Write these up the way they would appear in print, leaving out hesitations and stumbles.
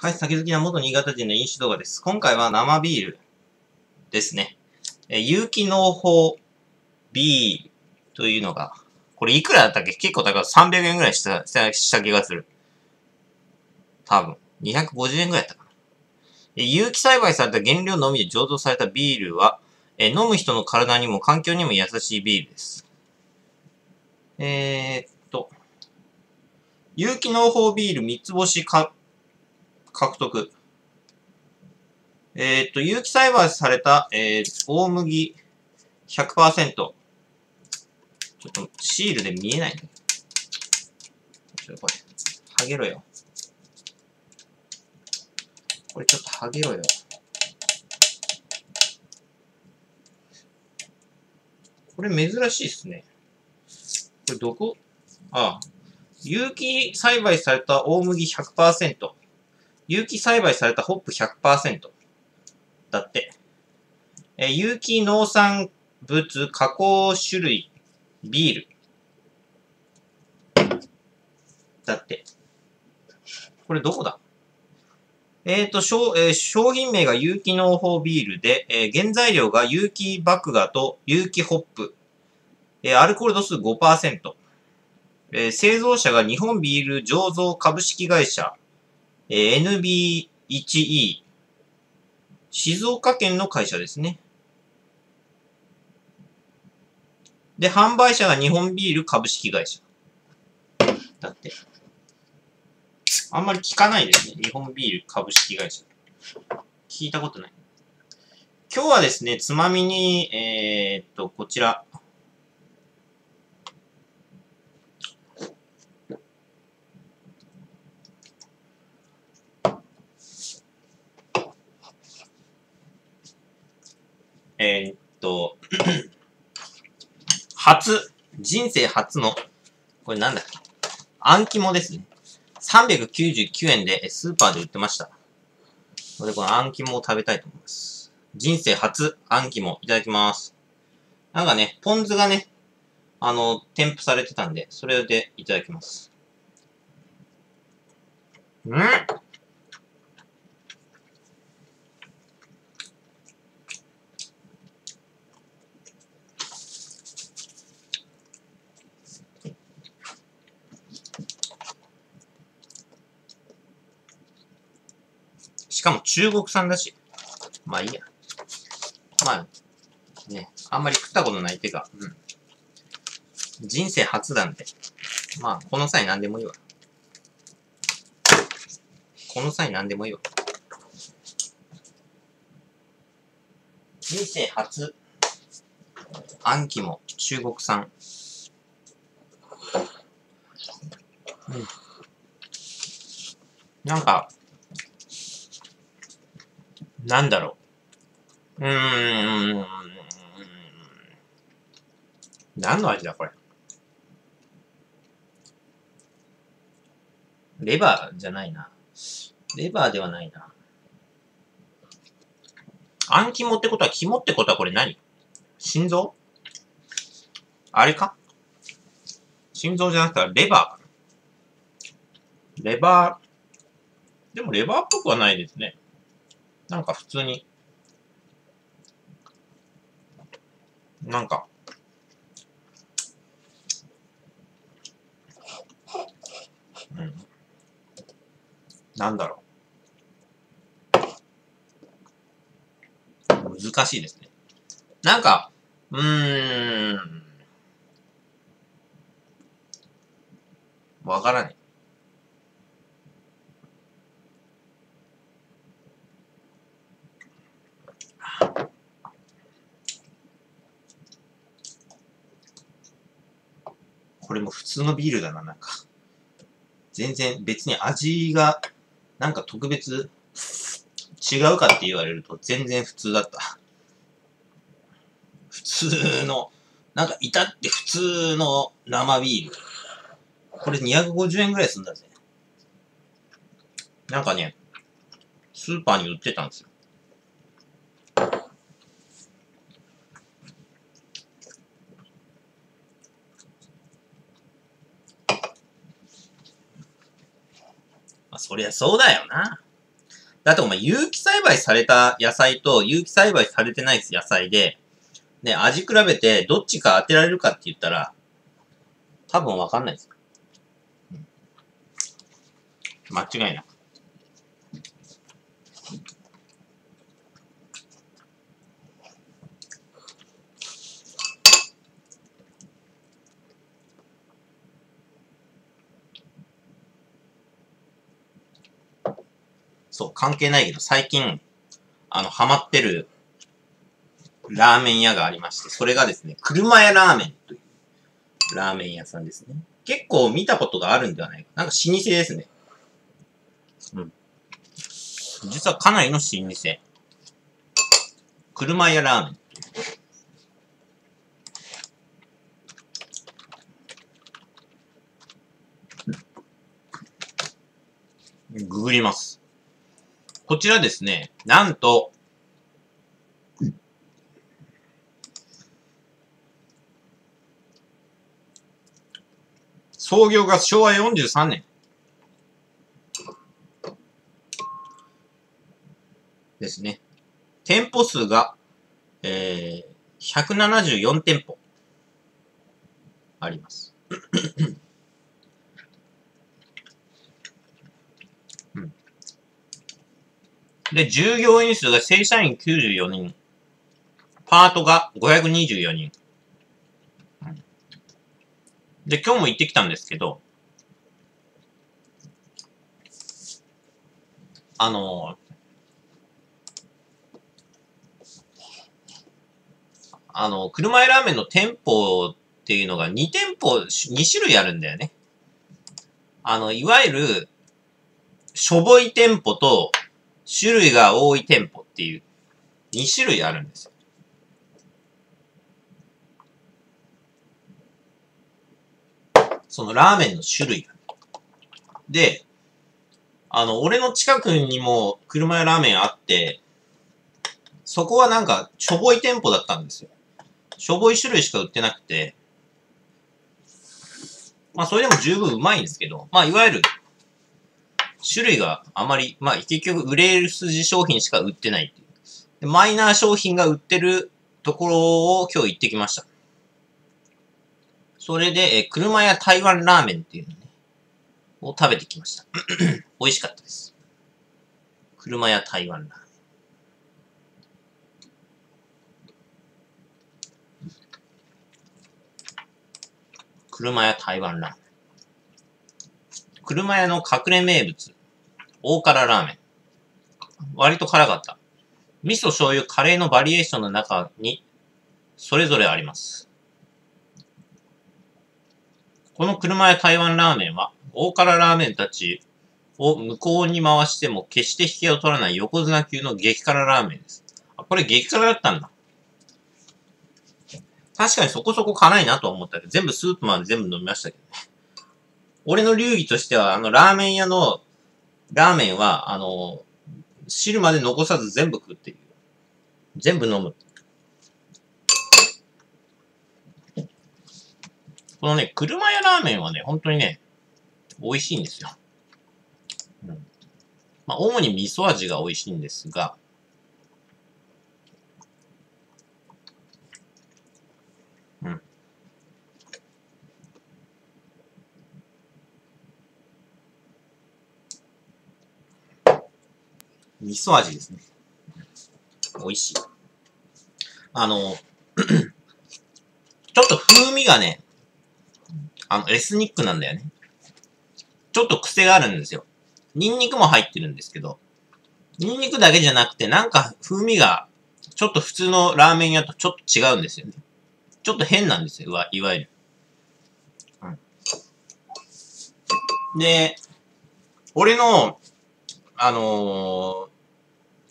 はい、酒好きな元新潟人の飲酒動画です。今回は生ビールですね。有機農法ビールというのが、これいくらだったっけ？結構高い。300円ぐらいした気がする。多分。250円ぐらいだったかな。有機栽培された原料のみで醸造されたビールは、飲む人の体にも環境にも優しいビールです。有機農法ビール三つ星獲得。有機栽培された、大麦 100%。ちょっとシールで見えないね。ちょっとこれ、はげろよ。これちょっとはげろよ。これ珍しいっすね。これどこ？ああ。有機栽培された大麦 100%。有機栽培されたホップ 100%。だって。有機農産物加工種類ビール。だって。これどこだ？商品名が有機農法ビールで、原材料が有機麦芽と有機ホップ。アルコール度数 5%。製造者が日本ビール醸造株式会社、NB1E、静岡県の会社ですね。で、販売者が日本ビール株式会社。だって。あんまり聞かないですね。日本ビール株式会社。聞いたことない。今日はですね、つまみに、こちら。人生初の、これなんだっけ？あん肝ですね。399円でスーパーで売ってました。これでこのあん肝を食べたいと思います。人生初あん肝いただきます。なんかね、ポン酢がね、添付されてたんで、それでいただきます。しかも中国産だし。まあいいや。まあ、ね、あんまり食ったことないっていうか、うん。人生初なんで。まあ、この際何でもいいわ。この際何でもいいわ。人生初。あん肝、中国産。うん。なんか、なんだろう。何の味だ、これ。レバーじゃないな。レバーではないな。あん肝ってことは、肝ってことはこれ何？心臓？あれか？心臓じゃなくて、レバー。レバー。でもレバーっぽくはないですね。なんか普通に、なんか、うん。なんだろう。難しいですね。なんか、わからない。これも普通のビールだな、なんか。全然別に味が、なんか特別違うかって言われると全然普通だった。普通の、なんか至って普通の生ビール。これ250円ぐらいするんだぜ。なんかね、スーパーに売ってたんですよ。そりゃそうだよな。だってお前有機栽培された野菜と有機栽培されてない野菜で、ね、味比べてどっちか当てられるかって言ったら、多分わかんないです。間違いなく。そう、関係ないけど、最近、ハマってるラーメン屋がありまして、それがですね、車屋ラーメンというラーメン屋さんですね。結構見たことがあるんではないか。なんか老舗ですね。うん。実はかなりの老舗。車屋ラーメン。ググります。こちらですね、なんと、創業が昭和43年。ですね。店舗数が、174店舗あります。で、従業員数が正社員94人、パートが524人。で、今日も行ってきたんですけど、車屋ラーメンの店舗っていうのが2店舗、2種類あるんだよね。いわゆる、しょぼい店舗と、種類が多い店舗っていう2種類あるんですよ。そのラーメンの種類が。で、俺の近くにも車屋ラーメンあって、そこはなんかしょぼい店舗だったんですよ。しょぼい種類しか売ってなくて、まあそれでも十分うまいんですけど、まあいわゆる種類があまり、まあ、結局、売れ筋商品しか売ってないっていう。で、マイナー商品が売ってるところを今日行ってきました。それで、車屋台湾ラーメンっていうのね、を食べてきました。美味しかったです。車屋台湾ラーメン。車屋台湾ラーメン。車屋の隠れ名物、大辛ラーメン。割と辛かった。味噌、醤油、カレーのバリエーションの中に、それぞれあります。この車屋台湾ラーメンは、大辛ラーメンたちを向こうに回しても決して引けを取らない横綱級の激辛ラーメンです。あ、これ激辛だったんだ。確かにそこそこ辛いなと思ったけど、全部スープまで全部飲みましたけどね。俺の流儀としては、ラーメン屋の、ラーメンは、汁まで残さず全部食ってる。全部飲む。このね、車屋ラーメンはね、本当にね、美味しいんですよ。うん、まあ、主に味噌味が美味しいんですが、味噌味ですね。美味しい。ちょっと風味がね、エスニックなんだよね。ちょっと癖があるんですよ。ニンニクも入ってるんですけど、ニンニクだけじゃなくて、なんか風味が、ちょっと普通のラーメン屋とちょっと違うんですよね。ちょっと変なんですよ、いわゆる。うん、で、俺の、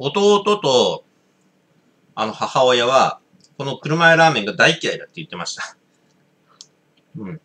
弟と、母親は、この車屋ラーメンが大嫌いだって言ってました。うん。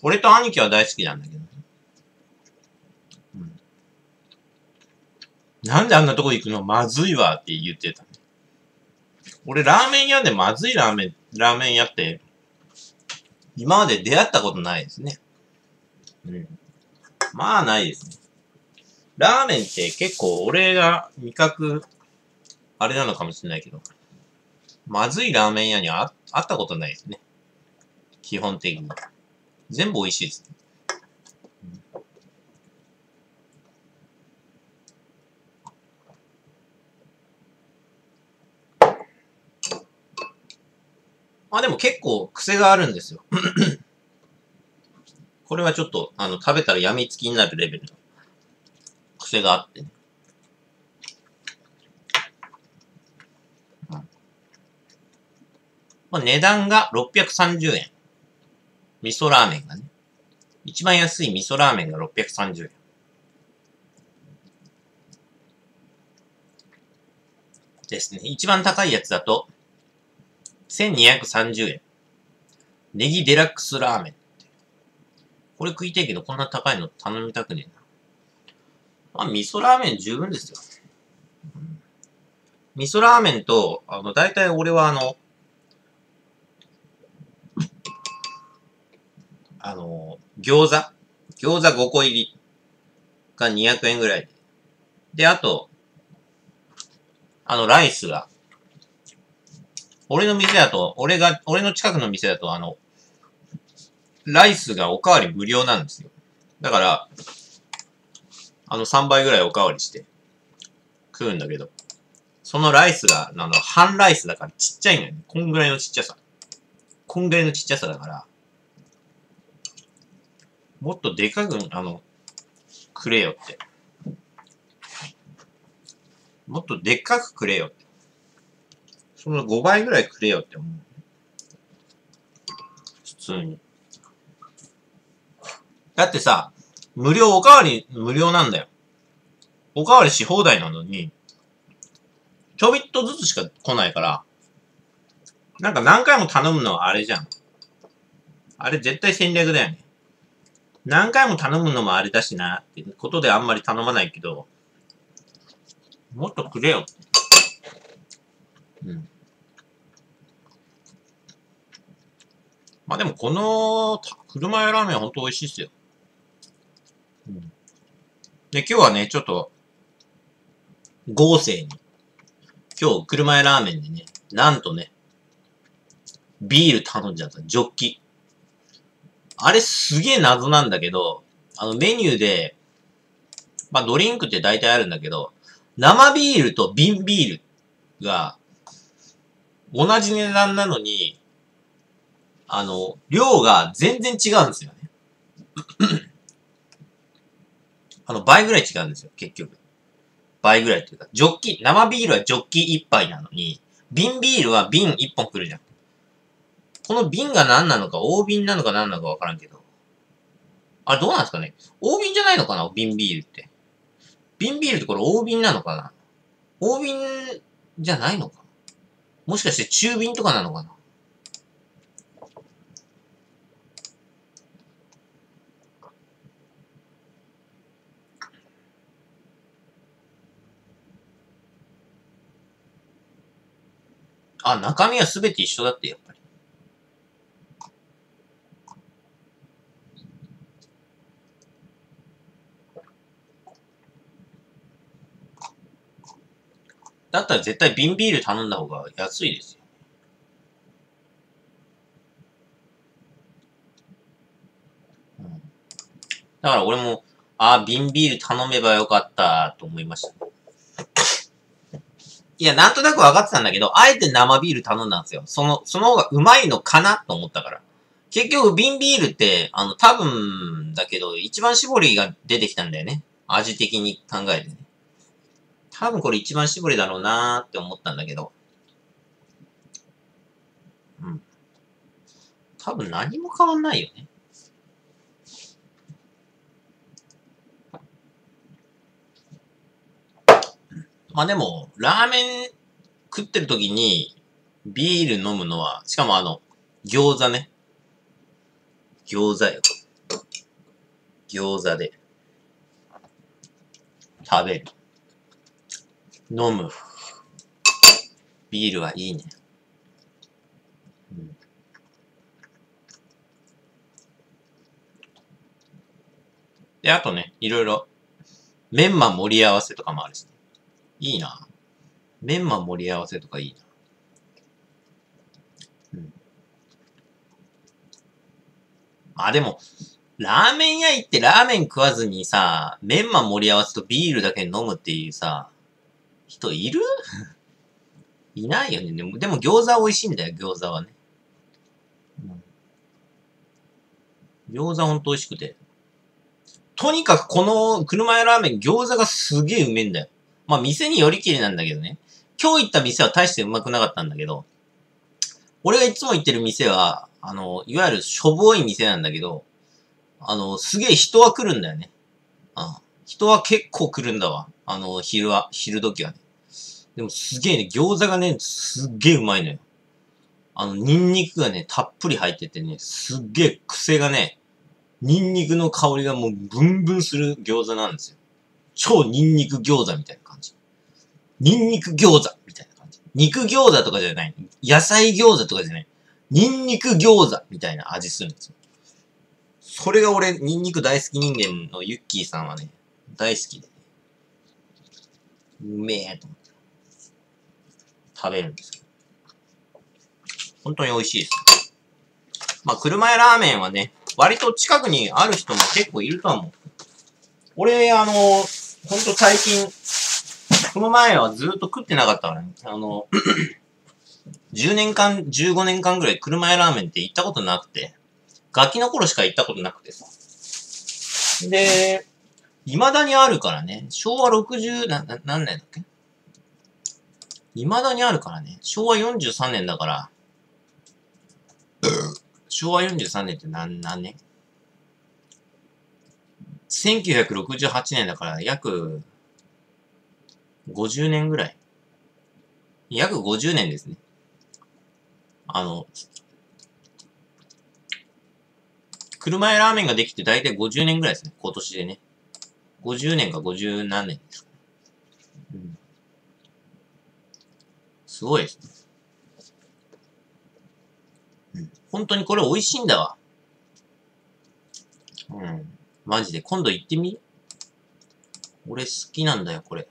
俺と兄貴は大好きなんだけどね。うん。なんであんなとこ行くのまずいわって言ってた。俺ラーメン屋でまずいラーメン屋って、今まで出会ったことないですね。うん。まあ、ないですね。ラーメンって結構俺が味覚、あれなのかもしれないけど、まずいラーメン屋にはあったことないですね。基本的に。全部美味しいですね。まあでも結構癖があるんですよ。これはちょっと、食べたら病みつきになるレベルの癖があってね。まあ、値段が630円。味噌ラーメンがね。一番安い味噌ラーメンが630円。ですね。一番高いやつだと、1230円。ネギデラックスラーメン。これ食いたいけど、こんな高いの頼みたくねえな。まあ、味噌ラーメン十分ですよ。味噌ラーメンと、だいたい俺は餃子5個入りが200円ぐらいで。で、あと、ライスが、俺の近くの店だと、ライスがおかわり無料なんですよ。だから、3倍ぐらいおかわりして食うんだけど、そのライスが、半ライスだからちっちゃいのよね。こんぐらいのちっちゃさだから、もっとでかく、くれよって。もっとでっかくくれよって。その5倍ぐらいくれよって思う。普通に。だってさ、おかわり無料なんだよ。おかわりし放題なのに、ちょびっとずつしか来ないから、なんか何回も頼むのはあれじゃん。あれ絶対戦略だよね。何回も頼むのもあれだしな、ってことであんまり頼まないけど、もっとくれよ。うん。まあでもこの車屋ラーメンほんと美味しいっすよ。うん。で、今日はね、ちょっと、豪勢に。今日車屋ラーメンでね、なんとね、ビール頼んじゃった。ジョッキ。あれすげえ謎なんだけど、メニューで、まあドリンクって大体あるんだけど、生ビールと瓶ビールが、同じ値段なのに、量が全然違うんですよね。倍ぐらい違うんですよ、結局。倍ぐらいっていうか、ジョッキ、生ビールはジョッキ1杯なのに、瓶ビールは瓶1本くるじゃん。この瓶が何なのか、大瓶なのか何なのかわからんけど。あれどうなんですかね？大瓶じゃないのかな？瓶ビールって。瓶ビールってこれ大瓶なのかな？大瓶じゃないのか？もしかして中瓶とかなのかな？あ、中身はすべて一緒だって、やっぱり。だったら絶対瓶ビール頼んだ方が安いですよ。うん、だから俺も、瓶ビール頼めばよかったと思いました。いや、なんとなく分かってたんだけど、あえて生ビール頼んだんですよ。その方がうまいのかなと思ったから。結局、瓶ビールって、多分、だけど、一番搾りが出てきたんだよね。味的に考えてね。多分これ一番搾りだろうなーって思ったんだけど。うん。多分何も変わんないよね。まあでも、ラーメン食ってる時にビール飲むのは、しかも餃子ね。餃子よ。餃子で食べる。飲む。ビールはいいね。うん、で、あとね、いろいろメンマ盛り合わせとかもあるし。いいな。メンマ盛り合わせとかいいな。うん。あ、でも、ラーメン屋行ってラーメン食わずにさ、メンマ盛り合わせとビールだけ飲むっていうさ、人いる？いないよね。でも餃子美味しいんだよ、餃子はね。餃子ほんと美味しくて。とにかくこの車屋ラーメン餃子がすげえうめえんだよ。まあ店によりきりなんだけどね。今日行った店は大してうまくなかったんだけど、俺がいつも行ってる店は、いわゆるしょぼい店なんだけど、すげえ人は来るんだよね。うん。人は結構来るんだわ。昼時はね。でもすげえね、餃子がね、すっげえうまいのよ。ニンニクがね、たっぷり入っててね、すっげえ癖がね、ニンニクの香りがもうブンブンする餃子なんですよ。超ニンニク餃子みたいな感じ。ニンニク餃子みたいな感じ。肉餃子とかじゃない。野菜餃子とかじゃない。ニンニク餃子みたいな味するんですよ。それが俺、ニンニク大好き人間のユッキーさんはね、大好きで。うめえと思って。食べるんですよ。本当に美味しいです。まあ、車屋ラーメンはね、割と近くにある人も結構いると思う。俺、ほんと最近、この前はずっと食ってなかったからね。10年間、15年間ぐらい車屋ラーメンって行ったことなくて、ガキの頃しか行ったことなくてさ。で、未だにあるからね、昭和60、何年だっけ？未だにあるからね、昭和43年だから、昭和43年って何年？ 1968 年だから約50年ぐらい。約50年ですね。車屋ラーメンができて大体50年ぐらいですね。今年でね。50年か50何年ですか、うん。すごいですね。本当にこれ美味しいんだわ。うん。マジで。今度行ってみ？俺好きなんだよ、これ。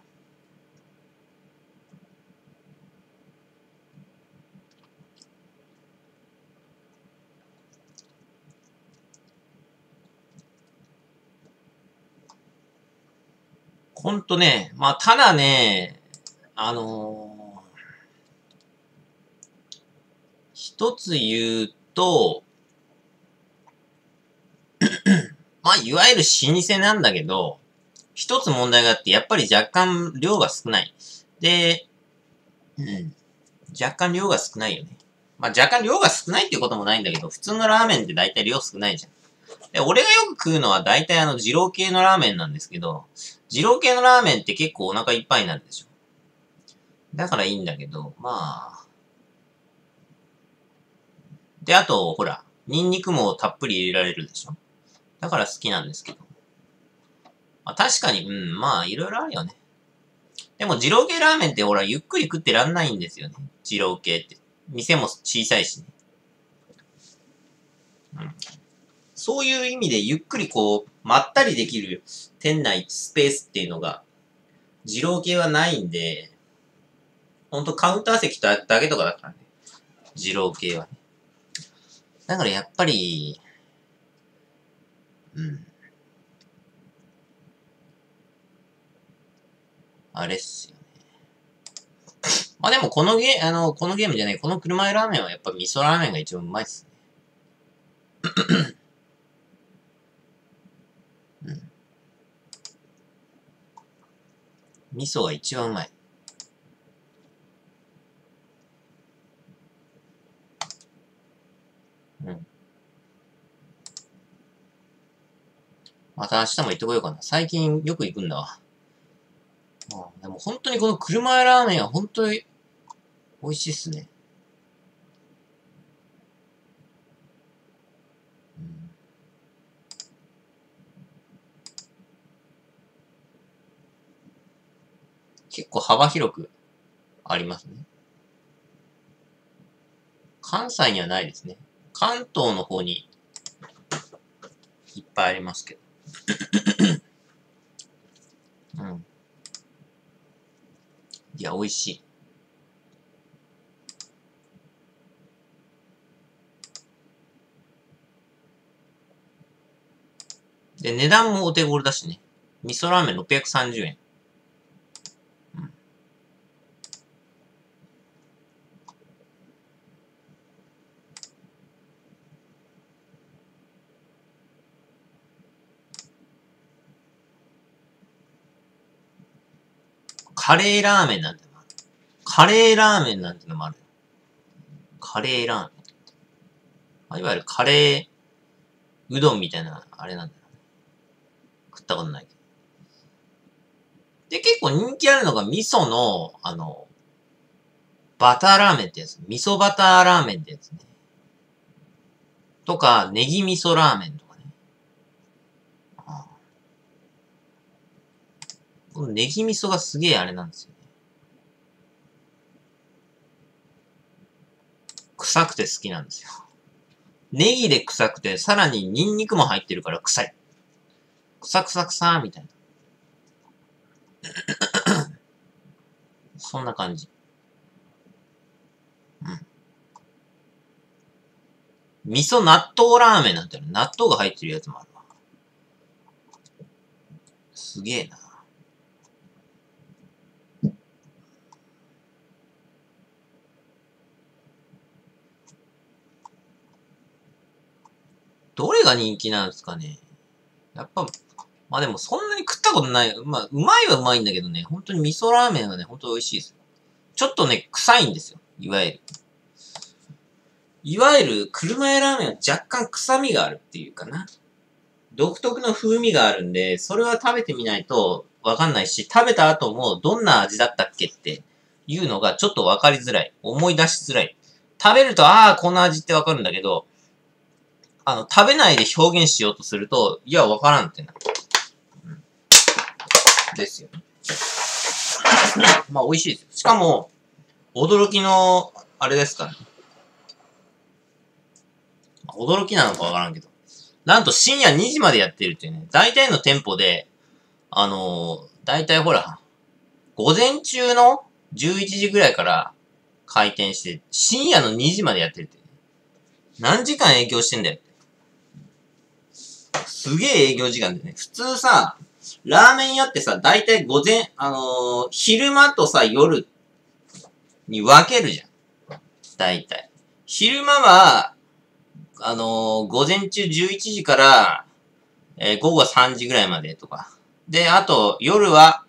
ほんとね、まあ、ただね、一つ言うと、まあ、いわゆる老舗なんだけど、一つ問題があって、やっぱり若干量が少ない。で、うん。若干量が少ないよね。まあ、若干量が少ないっていうこともないんだけど、普通のラーメンって大体量少ないじゃん。で、俺がよく食うのは大体二郎系のラーメンなんですけど、二郎系のラーメンって結構お腹いっぱいになるでしょ。だからいいんだけど、まあ。で、あと、ほら、ニンニクもたっぷり入れられるでしょ。だから好きなんですけど。まあ、確かに、うん、まあ、いろいろあるよね。でも、二郎系ラーメンって、ほら、ゆっくり食ってらんないんですよね。二郎系って。店も小さいしね。うん。そういう意味で、ゆっくりこう、まったりできる店内スペースっていうのが、二郎系はないんで、ほんとカウンター席だけとかだからね。二郎系はね。だからやっぱり、うん。あれっすよね。まあでもこのゲームじゃない、この車屋ラーメンはやっぱ味噌ラーメンが一番うまいっすね。うん。味噌が一番うまい。うん。また明日も行ってこようかな。最近よく行くんだわ。うん、でも本当にこの車屋ラーメンは本当に美味しいっすね。うん、結構幅広くありますね。関西にはないですね。関東の方にいっぱいありますけど。きは美味しい。で、値段もお手頃だしね。味噌ラーメン630円。うん、カレーラーメンなんてのもある。カレーラーメンなんてのもある。カレーラーメン。いわゆるカレーうどんみたいな、あれなんだよ。食ったことないけど。で、結構人気あるのが味噌の、バターラーメンってやつ。味噌バターラーメンってやつね。とか、ネギ味噌ラーメンとかね。ああ、このネギ味噌がすげえあれなんですよね。臭くて好きなんですよ。ネギで臭くて、さらにニンニクも入ってるから臭い。臭臭臭みたいな。そんな感じ。うん。味噌納豆ラーメンなんていうの、納豆が入ってるやつもあるわ。すげえな。どれが人気なんですかね。やっぱ、まあでもそんなに食ったことない。まあ、うまいはうまいんだけどね、本当に味噌ラーメンはね、本当に美味しいですよ。ちょっとね、臭いんですよ。いわゆる。いわゆる、車屋ラーメンは若干臭みがあるっていうかな。独特の風味があるんで、それは食べてみないとわかんないし、食べた後もどんな味だったっけっていうのがちょっとわかりづらい。思い出しづらい。食べると、ああ、この味ってわかるんだけど、食べないで表現しようとすると、いや、わからんってなる。うん、ですよね。まあ、美味しいですよ。しかも、驚きの、あれですからね。驚きなのかわからんけど。なんと深夜2時までやってるっていうね。大体の店舗で、大体ほら、午前中の11時ぐらいから開店して、深夜の2時までやってるって。何時間営業してんだよ。すげえ営業時間でね。普通さ、ラーメン屋ってさ、だいたい午前、昼間とさ、夜に分けるじゃん。だいたい。昼間は、午前中11時から、午後は3時ぐらいまでとか。で、あと、夜は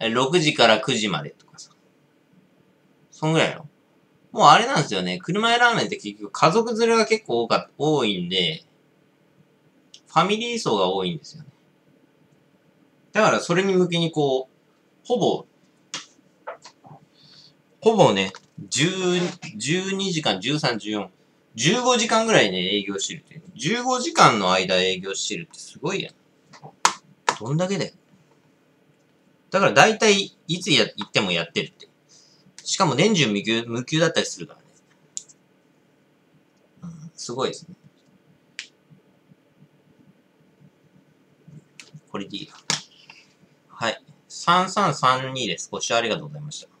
6時から9時までとかさ。そんぐらいよ。もうあれなんですよね。車屋ラーメンって結局家族連れが結構多いんで、ファミリー層が多いんですよね。だからそれに向けにこう、ほぼね、12時間、13、14、15時間ぐらいね、営業してるって。15時間の間営業してるってすごいやん。どんだけだよ。だから大体いつ行ってもやってるって。しかも年中無休だったりするからね。うん、すごいですね。これでいいや。はい。3332です。ご視聴ありがとうございました。